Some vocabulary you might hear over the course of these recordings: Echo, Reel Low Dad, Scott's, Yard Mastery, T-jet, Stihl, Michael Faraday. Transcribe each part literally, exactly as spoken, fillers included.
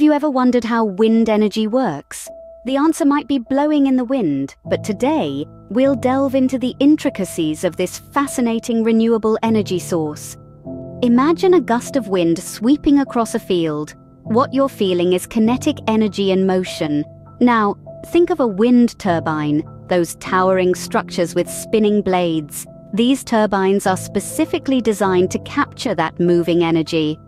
Have you ever wondered how wind energy works? The answer might be blowing in the wind, but today, we'll delve into the intricacies of this fascinating renewable energy source. Imagine a gust of wind sweeping across a field. What you're feeling is kinetic energy in motion. Now, think of a wind turbine, those towering structures with spinning blades. These turbines are specifically designed to capture that moving energy.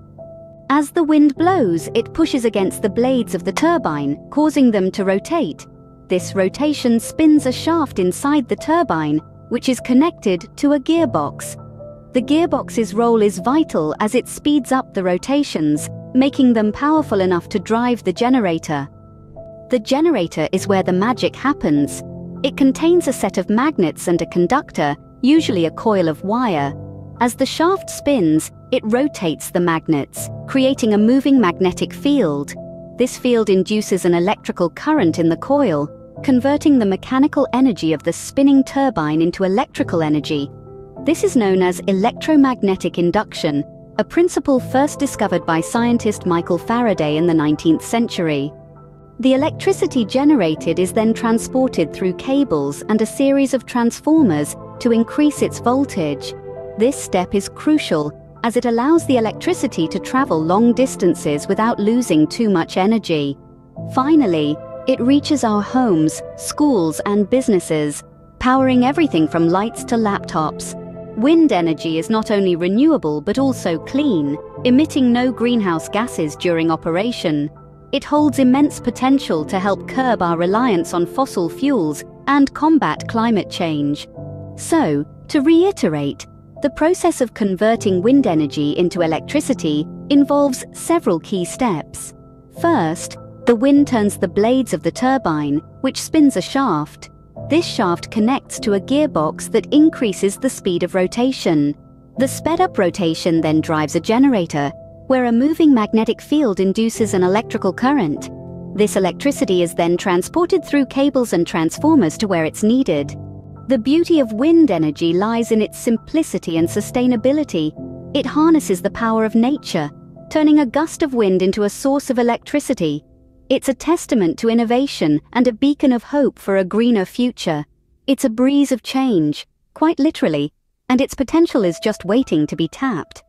As the wind blows, it pushes against the blades of the turbine, causing them to rotate. This rotation spins a shaft inside the turbine, which is connected to a gearbox. The gearbox's role is vital as it speeds up the rotations, making them powerful enough to drive the generator. The generator is where the magic happens. It contains a set of magnets and a conductor, usually a coil of wire. As the shaft spins, it rotates the magnets, creating a moving magnetic field. This field induces an electrical current in the coil, converting the mechanical energy of the spinning turbine into electrical energy. This is known as electromagnetic induction, a principle first discovered by scientist Michael Faraday in the nineteenth century. The electricity generated is then transported through cables and a series of transformers to increase its voltage. This step is crucial, as it allows the electricity to travel long distances without losing too much energy. Finally, it reaches our homes, schools, and businesses, powering everything from lights to laptops. Wind energy is not only renewable but also clean, emitting no greenhouse gases during operation. It holds immense potential to help curb our reliance on fossil fuels and combat climate change. So, to reiterate, the process of converting wind energy into electricity involves several key steps. First, the wind turns the blades of the turbine, which spins a shaft. This shaft connects to a gearbox that increases the speed of rotation. The sped-up rotation then drives a generator, where a moving magnetic field induces an electrical current. This electricity is then transported through cables and transformers to where it's needed. The beauty of wind energy lies in its simplicity and sustainability. It harnesses the power of nature, turning a gust of wind into a source of electricity. It's a testament to innovation and a beacon of hope for a greener future. It's a breeze of change, quite literally, and its potential is just waiting to be tapped.